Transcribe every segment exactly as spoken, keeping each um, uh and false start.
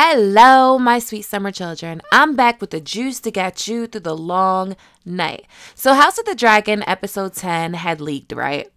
Hello, my sweet summer children. I'm back with the juice to get you through the long night. So House of the Dragon episode ten had leaked, right?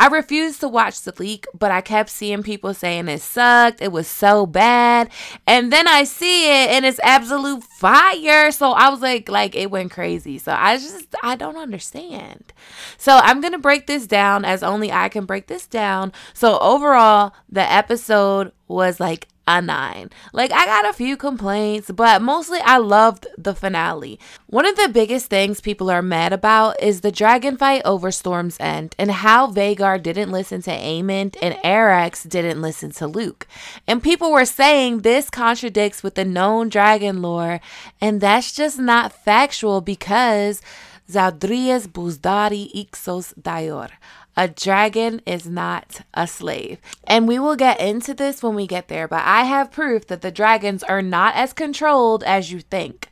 I refused to watch the leak, but I kept seeing people saying it sucked, it was so bad. And then I see it and it's absolute fire. So I was like, like it went crazy. So I just, I don't understand. So I'm going to break this down as only I can break this down. So overall, the episode was like a nine. Like, I got a few complaints, but mostly I loved the finale. One of the biggest things people are mad about is the dragon fight over Storm's End and how Vhagar didn't listen to Aemond and Arrax didn't listen to Luke. And people were saying this contradicts with the known dragon lore, and that's just not factual because Zadrias Buzdari Ixos Dayor. A dragon is not a slave. And we will get into this when we get there, but I have proof that the dragons are not as controlled as you think.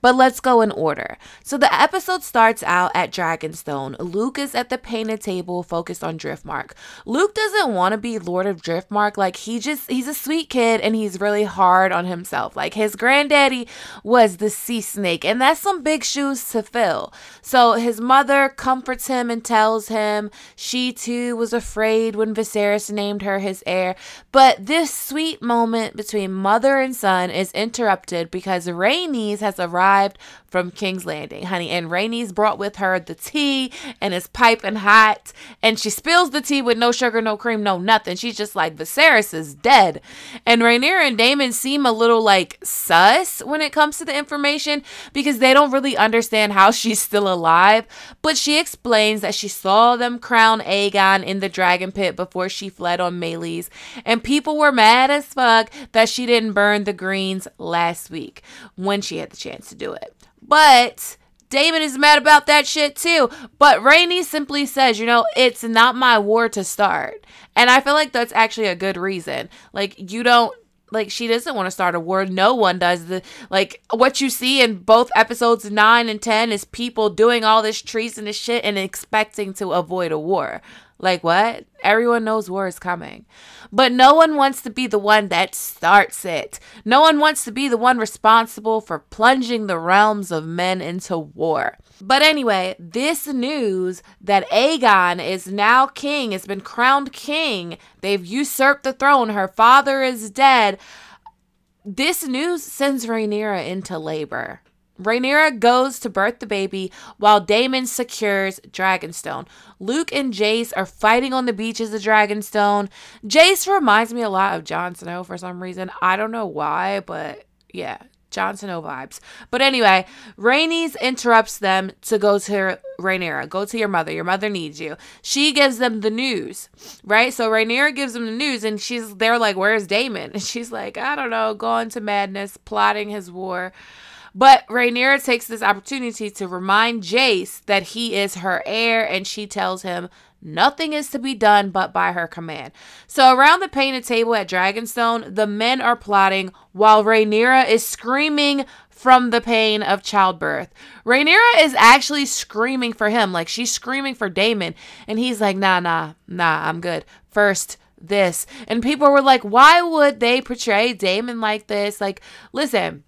But let's go in order. So the episode starts out at Dragonstone. Luke is at the painted table focused on Driftmark. Luke doesn't want to be Lord of Driftmark. Like, he just, he's a sweet kid and he's really hard on himself. Like, his granddaddy was the sea snake and that's some big shoes to fill. So his mother comforts him and tells him she too was afraid when Viserys named her his heir. But this sweet moment between mother and son is interrupted because Rhaenys has arrived from King's Landing, honey, and Rhaenys brought with her the tea and it's piping hot, and she spills the tea with no sugar, no cream, no nothing. She's just like, Viserys is dead. And Rhaenyra and Daemon seem a little like sus when it comes to the information because they don't really understand how she's still alive, but she explains that she saw them crown Aegon in the dragon pit before she fled on Meleys, and people were mad as fuck that she didn't burn the greens last week when she had the chance to do it. But Daemon is mad about that shit too. But Rhaenys simply says, you know, it's not my war to start. And I feel like that's actually a good reason. Like, you don't, like, she doesn't want to start a war. No one does. The, like, what you see in both episodes nine and ten is people doing all this treasonous shit and expecting to avoid a war. Like, what? Everyone knows war is coming. But no one wants to be the one that starts it. No one wants to be the one responsible for plunging the realms of men into war. But anyway, this news that Aegon is now king, has been crowned king, they've usurped the throne, her father is dead. This news sends Rhaenyra into labor. Rhaenyra goes to birth the baby while Daemon secures Dragonstone. Luke and Jace are fighting on the beaches of Dragonstone. Jace reminds me a lot of Jon Snow for some reason. I don't know why, but yeah, Jon Snow vibes. But anyway, Rhaenys interrupts them to go to her, Rhaenyra, go to your mother. Your mother needs you. She gives them the news, right? So Rhaenyra gives them the news and she's, they're like, where's Daemon? And she's like, I don't know, going to madness, plotting his war. But Rhaenyra takes this opportunity to remind Jace that he is her heir, and she tells him nothing is to be done but by her command. So around the painted table at Dragonstone, the men are plotting while Rhaenyra is screaming from the pain of childbirth. Rhaenyra is actually screaming for him, like she's screaming for Daemon, and he's like, nah, nah, nah, I'm good. First, this. And people were like, why would they portray Daemon like this? Like, listen.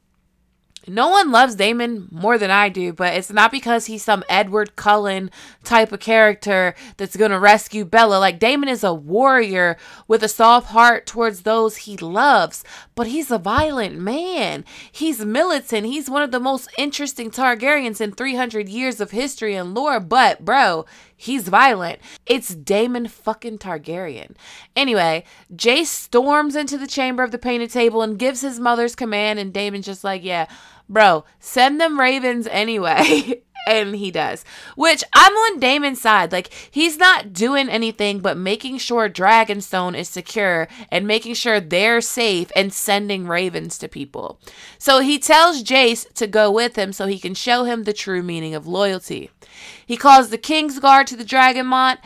No one loves Daemon more than I do, but it's not because he's some Edward Cullen type of character that's going to rescue Bella. Like, Daemon is a warrior with a soft heart towards those he loves, but he's a violent man. He's militant. He's one of the most interesting Targaryens in three hundred years of history and lore, but bro, he's violent. It's Daemon fucking Targaryen. Anyway, Jace storms into the chamber of the painted table and gives his mother's command, and Daemon's just like, yeah, bro, send them ravens anyway. And he does, which I'm on Daemon's side. Like, he's not doing anything but making sure Dragonstone is secure and making sure they're safe and sending ravens to people. So he tells Jace to go with him so he can show him the true meaning of loyalty. He calls the King's Guard to the Dragonmont,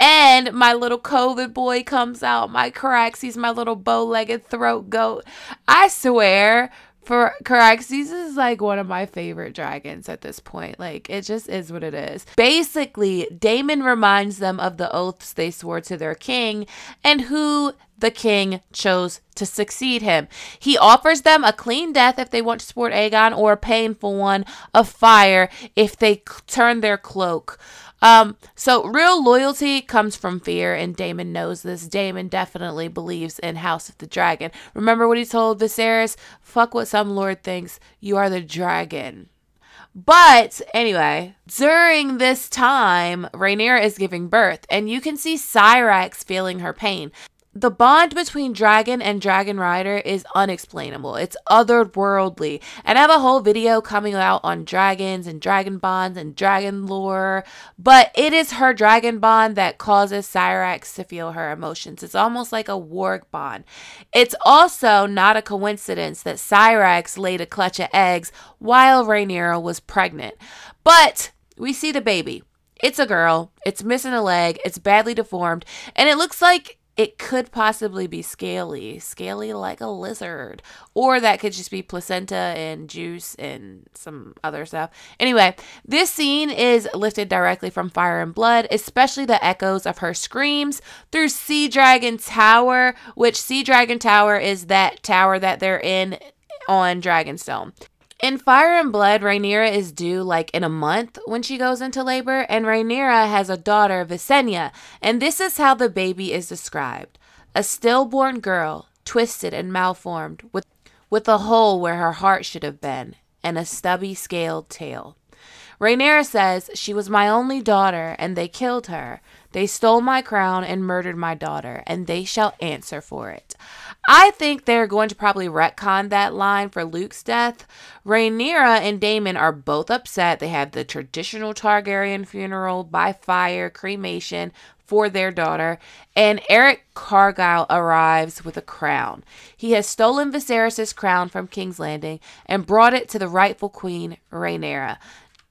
and my little COVID boy comes out, my Caraxes, my little bow-legged throat goat. I swear, for Caraxes is like one of my favorite dragons at this point. Like, it just is what it is. Basically, Daemon reminds them of the oaths they swore to their king and who the king chose to succeed him. He offers them a clean death if they want to support Aegon, or a painful one of fire if they turn their cloak. Um, so real loyalty comes from fear, and Daemon knows this. Daemon definitely believes in House of the Dragon. Remember what he told Viserys? Fuck what some lord thinks. You are the dragon. But anyway, during this time, Rhaenyra is giving birth, and you can see Syrax feeling her pain. The bond between Dragon and Dragon Rider is unexplainable. It's otherworldly. And I have a whole video coming out on dragons and dragon bonds and dragon lore. But it is her dragon bond that causes Syrax to feel her emotions. It's almost like a warg bond. It's also not a coincidence that Syrax laid a clutch of eggs while Rhaenyra was pregnant. But we see the baby. It's a girl. It's missing a leg. It's badly deformed. And it looks like it could possibly be scaly, scaly like a lizard, or that could just be placenta and juice and some other stuff. Anyway, this scene is lifted directly from Fire and Blood, especially the echoes of her screams through Sea Dragon Tower, which Sea Dragon Tower is that tower that they're in on Dragonstone. In Fire and Blood, Rhaenyra is due like in a month when she goes into labor, and Rhaenyra has a daughter, Visenya, and this is how the baby is described. A stillborn girl, twisted and malformed, with, with a hole where her heart should have been, and a stubby scaled tail. Rhaenyra says, she was my only daughter, and they killed her. They stole my crown and murdered my daughter, and they shall answer for it. I think they're going to probably retcon that line for Luke's death. Rhaenyra and Daemon are both upset. They have the traditional Targaryen funeral by fire, cremation for their daughter, and Eric Cargill arrives with a crown. He has stolen Viserys' crown from King's Landing and brought it to the rightful queen, Rhaenyra.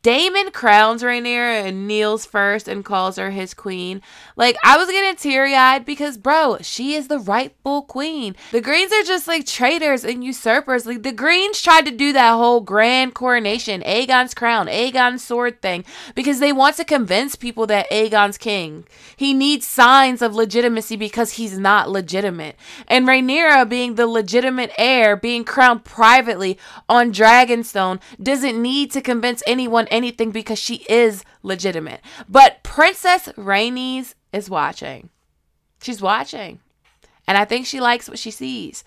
Daemon crowns Rhaenyra and kneels first and calls her his queen. Like, I was getting teary-eyed because, bro, she is the rightful queen. The Greens are just like traitors and usurpers. Like, the Greens tried to do that whole grand coronation, Aegon's crown, Aegon's sword thing, because they want to convince people that Aegon's king. He needs signs of legitimacy because he's not legitimate. And Rhaenyra, being the legitimate heir, being crowned privately on Dragonstone, doesn't need to convince anyone anything because she is legitimate. But Princess Rhaenys is watching. She's watching. And I think she likes what she sees.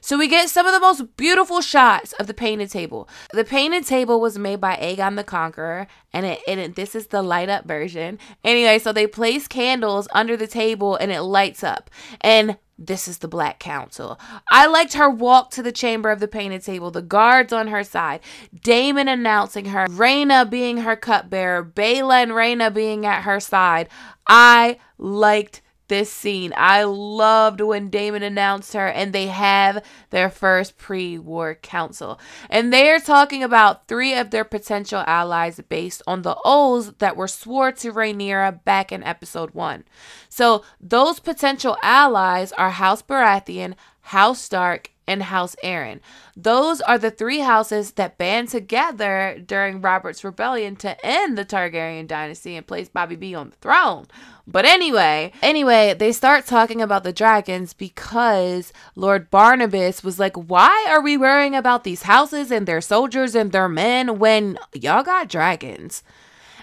So we get some of the most beautiful shots of the Painted Table. The Painted Table was made by Aegon the Conqueror, and it, and it this is the light up version. Anyway, so they place candles under the table and it lights up. And this is the Black Council. I liked her walk to the chamber of the Painted Table, the guards on her side, Daemon announcing her, Rhaena being her cupbearer, Bela and Rhaena being at her side. I liked this scene. I loved when Daemon announced her, and they have their first pre-war council. And they are talking about three of their potential allies based on the oaths that were sworn to Rhaenyra back in episode one. So those potential allies are House Baratheon, House Stark, and House Arryn. Those are the three houses that band together during Robert's Rebellion to end the Targaryen dynasty and place Bobby B on the throne. But anyway, anyway, they start talking about the dragons because Lord Barnabas was like, why are we worrying about these houses and their soldiers and their men when y'all got dragons?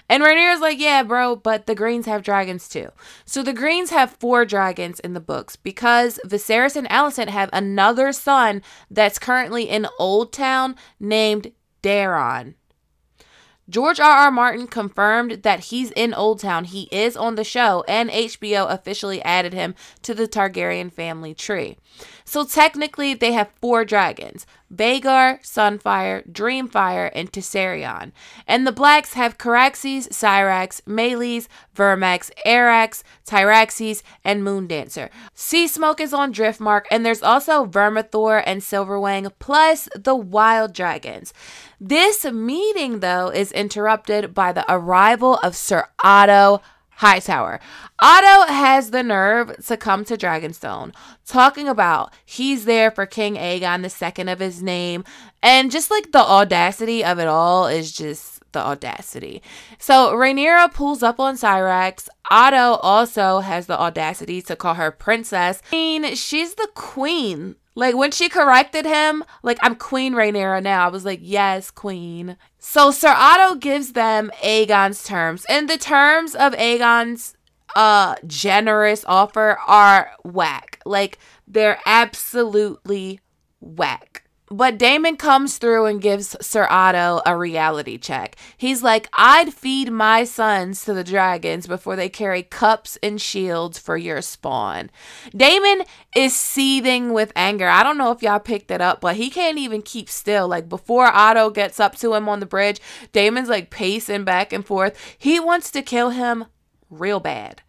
And Rhaenyra's like, yeah, bro, but the Greens have dragons too. So the Greens have four dragons in the books because Viserys and Alicent have another son that's currently in Old Town named Daemon. George R R. Martin confirmed that he's in Old Town. He is on the show, and H B O officially added him to the Targaryen family tree. So technically, they have four dragons. Vhagar, Sunfire, Dreamfire, and Tessarion. And the Blacks have Caraxes, Syrax, Meleys, Vermax, Arrax, Tyraxes, and Moondancer. Sea Smoke is on Driftmark, and there's also Vermithor and Silverwing, plus the Wild Dragons. This meeting, though, is interrupted by the arrival of Sir Otto Hightower. Otto has the nerve to come to Dragonstone, talking about he's there for King Aegon the second of his name, and just like the audacity of it all is just the audacity. So Rhaenyra pulls up on Syrax. Otto also has the audacity to call her princess. I mean, she's the queen. Like, when she corrected him, like, I'm Queen Rhaenyra now. I was like, yes, queen. So Sir Otto gives them Aegon's terms. And the terms of Aegon's uh, generous offer are whack. Like, they're absolutely whack. But Daemon comes through and gives Sir Otto a reality check. He's like, I'd feed my sons to the dragons before they carry cups and shields for your spawn. Daemon is seething with anger. I don't know if y'all picked it up, but he can't even keep still. Like, before Otto gets up to him on the bridge, Daemon's like pacing back and forth. He wants to kill him real bad.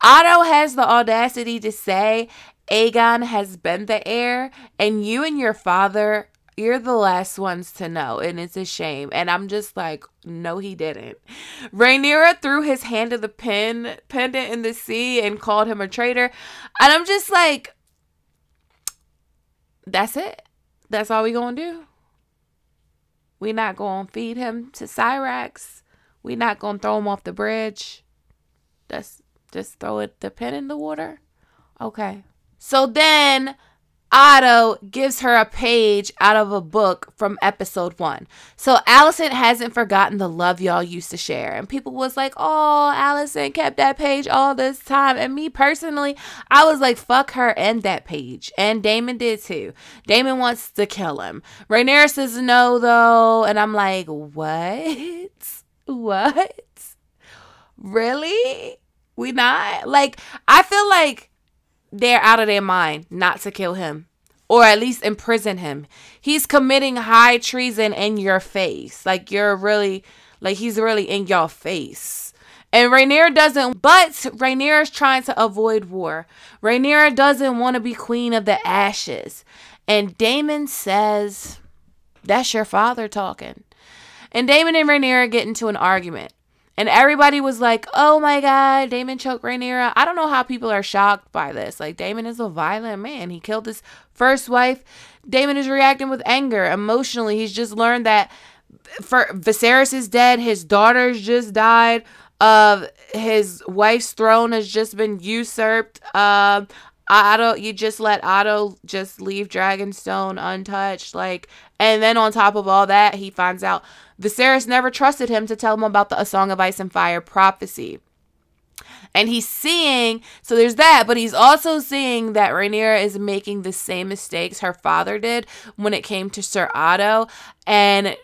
Otto has the audacity to say, Aegon has been the heir, and you and your father, you're the last ones to know, and it's a shame. And I'm just like, no, he didn't. Rhaenyra threw his hand to the pen, pendant in the sea and called him a traitor. And I'm just like, that's it. That's all we gonna do. We not gonna feed him to Syrax. We not gonna throw him off the bridge. That's just throw it the pen in the water. Okay. So then Otto gives her a page out of a book from episode one. So Alicent hasn't forgotten the love y'all used to share. And people was like, oh, Alicent kept that page all this time. And me personally, I was like, fuck her and that page. And Daemon did too. Daemon wants to kill him. Rhaenyra says no though. And I'm like, what? What? Really? We not? Like, I feel like they're out of their mind not to kill him, or at least imprison him. He's committing high treason in your face. Like, you're really, like, he's really in your face. And Rhaenyra doesn't, but Rhaenyra's trying to avoid war. Rhaenyra doesn't want to be queen of the ashes. And Daemon says, that's your father talking. And Daemon and Rhaenyra get into an argument. And everybody was like, oh my God, Daemon choked Rhaenyra. I don't know how people are shocked by this. Like, Daemon is a violent man. He killed his first wife. Daemon is reacting with anger. Emotionally, he's just learned that for Viserys is dead. His daughters just died. Uh, his wife's throne has just been usurped. Um, Otto, you just let Otto just leave Dragonstone untouched. Like, and then on top of all that, he finds out Viserys never trusted him to tell him about the A Song of Ice and Fire prophecy. And he's seeing, so there's that, but he's also seeing that Rhaenyra is making the same mistakes her father did when it came to Sir Otto. And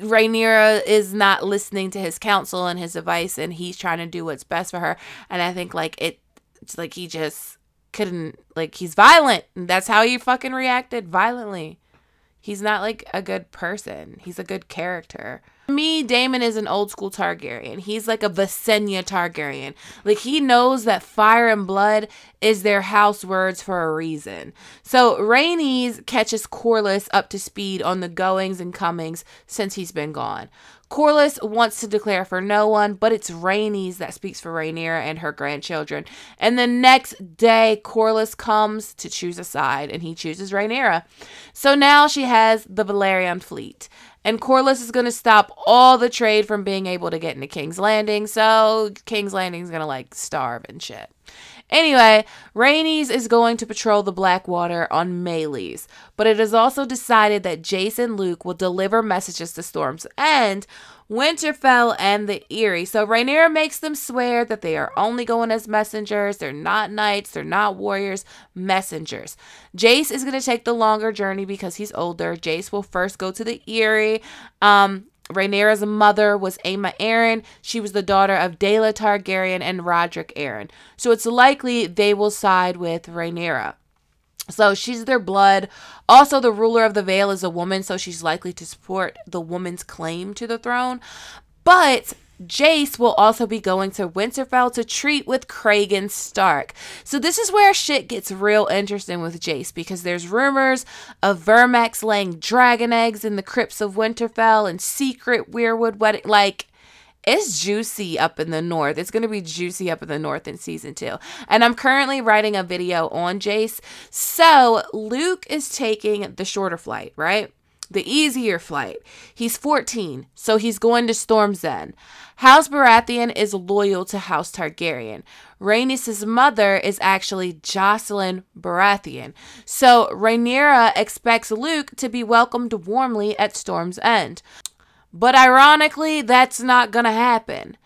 Rhaenyra is not listening to his counsel and his advice, and he's trying to do what's best for her. And I think, like, it, it's like he just couldn't, like, he's violent. And that's how he fucking reacted, violently. He's not like a good person. He's a good character. To me, Daemon is an old school Targaryen. He's like a Visenya Targaryen. Like, he knows that fire and blood is their house words for a reason. So Rhaenys catches Corlys up to speed on the goings and comings since he's been gone. Corlys wants to declare for no one, but it's Rhaenys that speaks for Rhaenyra and her grandchildren. And the next day, Corlys comes to choose a side, and he chooses Rhaenyra. So now she has the Balerion fleet, and Corlys is going to stop all the trade from being able to get into King's Landing. So King's Landing is going to, like, starve and shit. Anyway, Rhaenys is going to patrol the Blackwater on Meleys, but it is also decided that Jace and Luke will deliver messages to Storm's End, Winterfell, and the Eyrie. So Rhaenyra makes them swear that they are only going as messengers. They're not knights. They're not warriors. Messengers. Jace is going to take the longer journey because he's older. Jace will first go to the Eyrie. Um... Rhaenyra's mother was Aema Arryn. She was the daughter of Daela Targaryen and Roderick Arryn. So it's likely they will side with Rhaenyra. So she's their blood. Also, the ruler of the Vale is a woman, so she's likely to support the woman's claim to the throne. But Jace will also be going to Winterfell to treat with Cragen Stark. So this is where shit gets real interesting with Jace, because there's rumors of Vermax laying dragon eggs in the crypts of Winterfell and secret weirwood wedding. Like, it's juicy up in the north. It's going to be juicy up in the north in season two. And I'm currently writing a video on Jace. So Luke is taking the shorter flight, right? the easier flight. He's fourteen, so he's going to Storm's End. House Baratheon is loyal to House Targaryen. Rhaenys' mother is actually Jocelyn Baratheon, so Rhaenyra expects Luke to be welcomed warmly at Storm's End. But ironically, that's not gonna happen.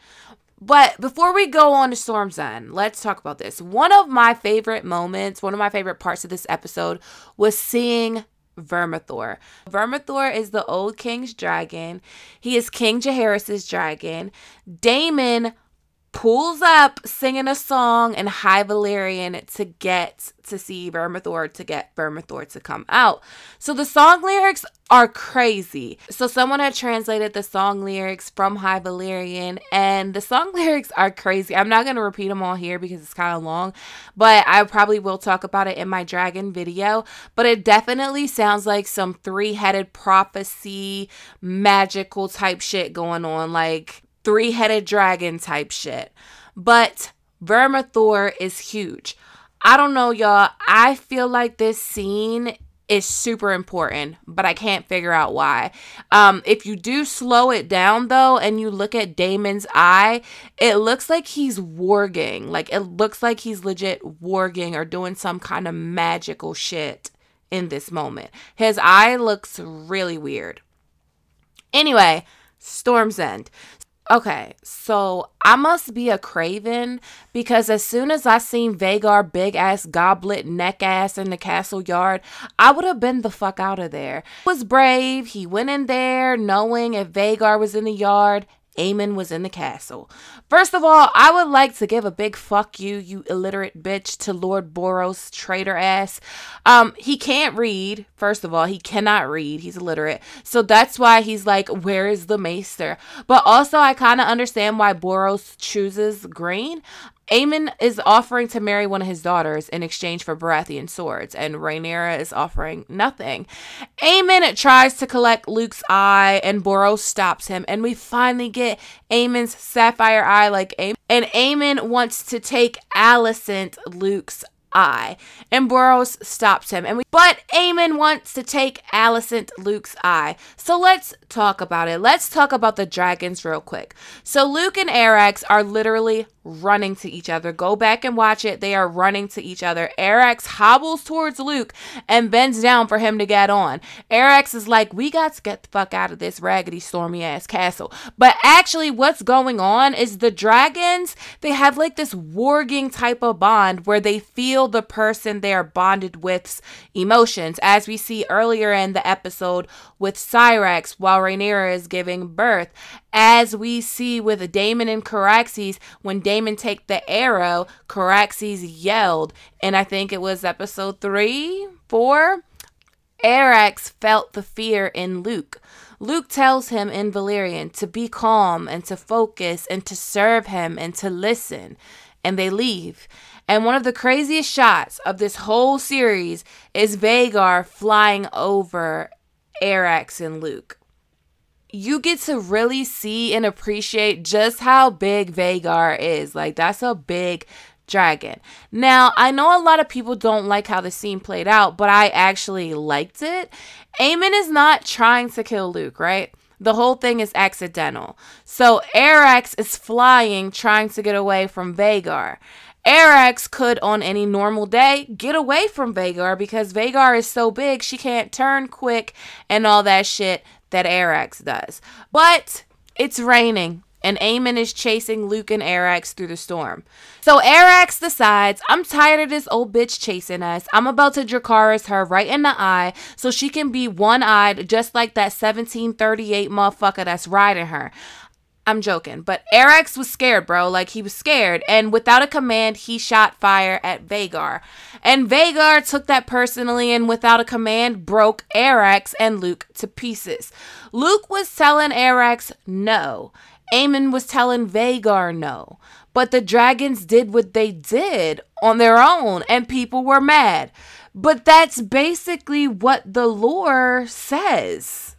But before we go on to Storm's End, let's talk about this. One of my favorite moments, one of my favorite parts of this episode was seeing Vermithor. Vermithor is the old king's dragon. He is King Jaehaerys' dragon. Daemon pulls up singing a song in High Valyrian to get to see Vermithor, to get Vermithor to come out. So the song lyrics are crazy. So someone had translated the song lyrics from High Valyrian, and the song lyrics are crazy. I'm not going to repeat them all here because it's kind of long, but I probably will talk about it in my dragon video. But it definitely sounds like some three-headed prophecy, magical type shit going on, like three-headed dragon type shit. But Vermithor is huge. I don't know, y'all. I feel like this scene is super important, but I can't figure out why. Um, if you do slow it down, though, and you look at Daemon's eye, it looks like he's warging. Like, it looks like he's legit warging or doing some kind of magical shit in this moment. His eye looks really weird. Anyway, Storm's End. Okay, so I must be a craven, because as soon as I seen Vhagar big-ass goblet neck-ass in the castle yard, I would have been the fuck out of there. He was brave. He went in there knowing if Vhagar was in the yard, Aemond was in the castle. First of all, I would like to give a big fuck you, you illiterate bitch, to Lord Boros, traitor ass. Um, he can't read. First of all, he cannot read. He's illiterate. So that's why he's like, where is the maester? But also, I kind of understand why Boros chooses green. Aemond is offering to marry one of his daughters in exchange for Baratheon swords, and Rhaenyra is offering nothing. Aemond tries to collect Luke's eye, and Boros stops him, and we finally get Aemon's sapphire eye, like Aemond. And Aemond wants to take Alicent, Luke's eye, and Boros stops him. And we, but Aemond wants to take Alicent, Luke's eye. So let's talk about it. Let's talk about the dragons real quick. So Luke and Arrax are literally running to each other. Go back and watch it. They are running to each other. Arrax hobbles towards Luke and bends down for him to get on. Arrax is like, we got to get the fuck out of this raggedy, stormy ass castle. But actually what's going on is the dragons, they have like this warging type of bond where they feel the person they are bonded with's emotions, as we see earlier in the episode with Syrax while Rhaenyra is giving birth, as we see with Daemon and Caraxes. When Daemon take the arrow, Caraxes yelled, and I think it was episode three, four. Arrax felt the fear in Luke. Luke tells him in Valyrian to be calm and to focus and to serve him and to listen, and they leave. And one of the craziest shots of this whole series is Vhagar flying over Arrax and Luke. You get to really see and appreciate just how big Vhagar is. Like, that's a big dragon. Now, I know a lot of people don't like how the scene played out, but I actually liked it. Aemond is not trying to kill Luke, right? The whole thing is accidental. So Arrax is flying, trying to get away from Vhagar. Arrax could, on any normal day, get away from Vhagar because Vhagar is so big, she can't turn quick and all that shit that Arrax does. But it's raining, and Aemond is chasing Luke and Arrax through the storm. So Arrax decides, I'm tired of this old bitch chasing us. I'm about to Dracarys her right in the eye so she can be one-eyed just like that seventeen thirty-eight motherfucker that's riding her. I'm joking, but Arrax was scared, bro. Like, he was scared, and without a command, he shot fire at Vhagar. And Vhagar took that personally, and without a command, broke Arrax and Luke to pieces. Luke was telling Arrax no. Aemond was telling Vhagar no. But the dragons did what they did on their own, and people were mad. But that's basically what the lore says.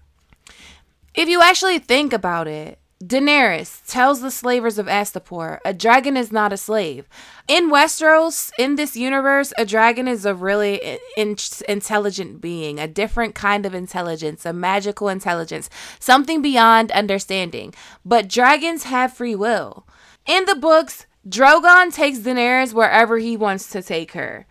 If you actually think about it, Daenerys tells the slavers of Astapor, a dragon is not a slave. In Westeros, in this universe, a dragon is a really in intelligent being, a different kind of intelligence, a magical intelligence, something beyond understanding. But dragons have free will. In the books, Drogon takes Daenerys wherever he wants to take her.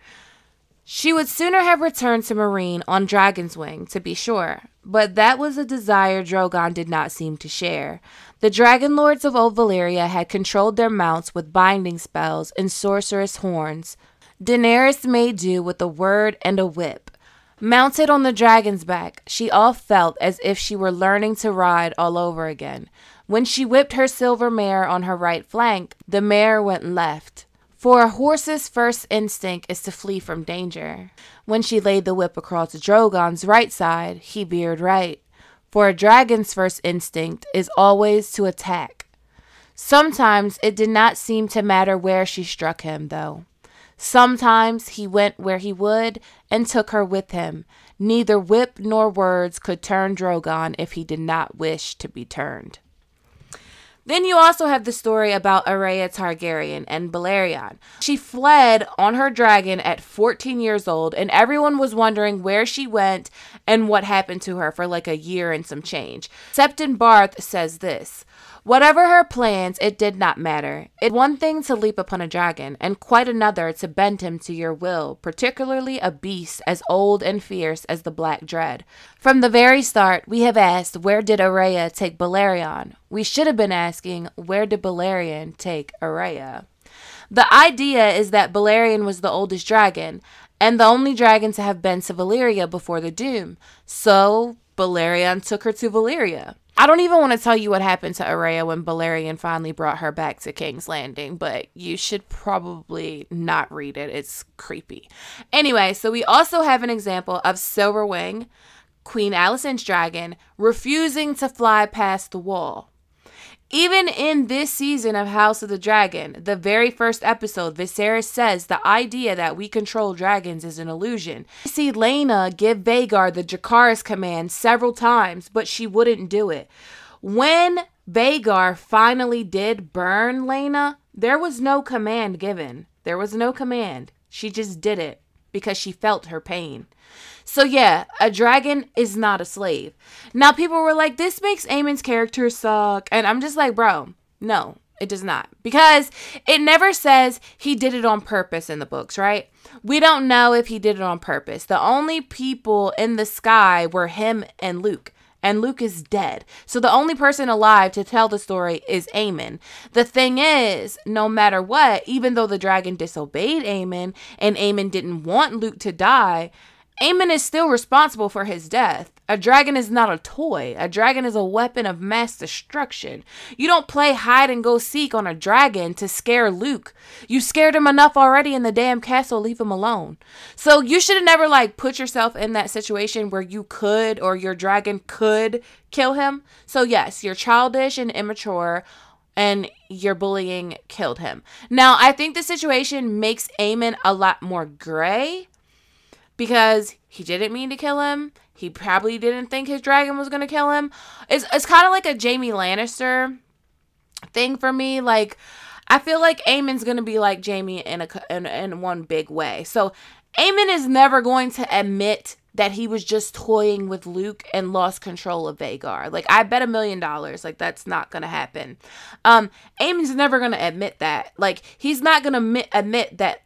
She would sooner have returned to Meereen on Dragon's Wing, to be sure, but that was a desire Drogon did not seem to share. The Dragon Lords of Old Valyria had controlled their mounts with binding spells and sorcerous horns. Daenerys made do with a word and a whip. Mounted on the dragon's back, she all felt as if she were learning to ride all over again. When she whipped her silver mare on her right flank, the mare went left. For a horse's first instinct is to flee from danger. When she laid the whip across Drogon's right side, he veered right. For a dragon's first instinct is always to attack. Sometimes it did not seem to matter where she struck him, though. Sometimes he went where he would and took her with him. Neither whip nor words could turn Drogon if he did not wish to be turned. Then you also have the story about Arya Targaryen and Balerion. She fled on her dragon at fourteen years old, and everyone was wondering where she went and what happened to her for like a year and some change. Septon Barth says this: whatever her plans, it did not matter. It's one thing to leap upon a dragon, and quite another to bend him to your will, particularly a beast as old and fierce as the Black Dread. From the very start, we have asked, where did Arya take Balerion? We should have been asking, where did Balerion take Arya? The idea is that Balerion was the oldest dragon, and the only dragon to have been to Valyria before the Doom. So, Balerion took her to Valyria. I don't even want to tell you what happened to Arya when Balerion finally brought her back to King's Landing, but you should probably not read it. It's creepy. Anyway, so we also have an example of Silverwing, Queen Alicent's dragon, refusing to fly past the wall. Even in this season of House of the Dragon, the very first episode, Viserys says the idea that we control dragons is an illusion. We see Lena give Vhagar the Dracarys command several times, but she wouldn't do it. When Vhagar finally did burn Lena, there was no command given. There was no command. She just did it because she felt her pain. So yeah, a dragon is not a slave. Now people were like, this makes Aemond's character suck. And I'm just like, bro, no, it does not. Because it never says he did it on purpose in the books, right? We don't know if he did it on purpose. The only people in the sky were him and Luke. And Luke is dead. So the only person alive to tell the story is Aemon. The thing is, no matter what, even though the dragon disobeyed Aemon and Aemon didn't want Luke to die, Aemon is still responsible for his death. A dragon is not a toy. A dragon is a weapon of mass destruction. You don't play hide and go seek on a dragon to scare Luke. You scared him enough already in the damn castle. Leave him alone. So you should have never like put yourself in that situation where you could or your dragon could kill him. So yes, you're childish and immature, and your bullying killed him. Now, I think the situation makes Aemon a lot more gray, because he didn't mean to kill him. He probably didn't think his dragon was going to kill him. It's, it's kind of like a Jaime Lannister thing for me. Like, I feel like Aemon's going to be like Jaime in, a, in, in one big way. So, Aemon is never going to admit that he was just toying with Luke and lost control of Vhagar. Like, I bet a million dollars. Like, that's not going to happen. Um, Aemon's never going to admit that. Like, he's not going to admit that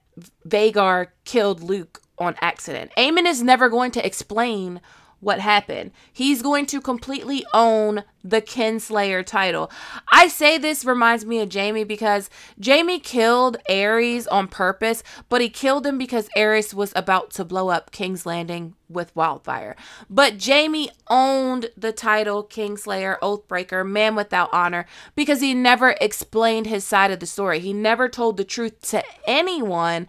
Vhagar killed Luke on accident. Aemon is never going to explain what happened. He's going to completely own the Kinslayer title. I say this reminds me of Jaime because Jaime killed Aerys on purpose, but he killed him because Aerys was about to blow up King's Landing with wildfire. But Jaime owned the title Kingslayer, Oathbreaker, Man Without Honor, because he never explained his side of the story. He never told the truth to anyone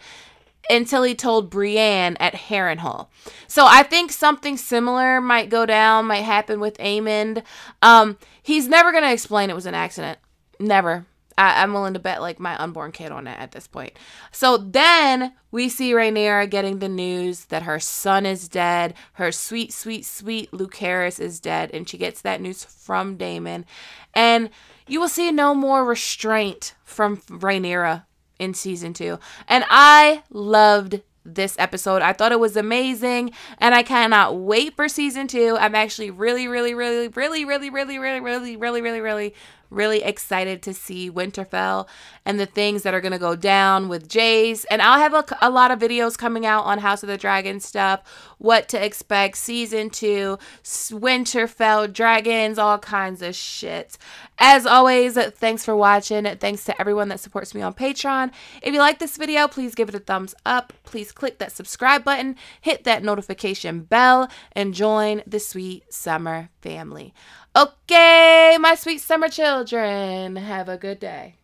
until he told Brienne at Harrenhal. So I think something similar might go down, might happen with Aemond. Um, he's never going to explain it was an accident. Never. I, I'm willing to bet like my unborn kid on it at this point. So then we see Rhaenyra getting the news that her son is dead. Her sweet, sweet, sweet Lucaris is dead. And she gets that news from Daemon. And you will see no more restraint from Rhaenyra in season two. And I loved this episode. I thought it was amazing. And I cannot wait for season two. I'm actually really, really, really, really, really, really, really, really, really, really, really, really excited to see Winterfell and the things that are going to go down with Jace. And I'll have a, a lot of videos coming out on House of the Dragon stuff, what to expect, season two, Winterfell, dragons, all kinds of shit. As always, thanks for watching. Thanks to everyone that supports me on Patreon. If you like this video, please give it a thumbs up. Please click that subscribe button, hit that notification bell, and join the sweet summer family. Okay, my sweet summer children, have a good day.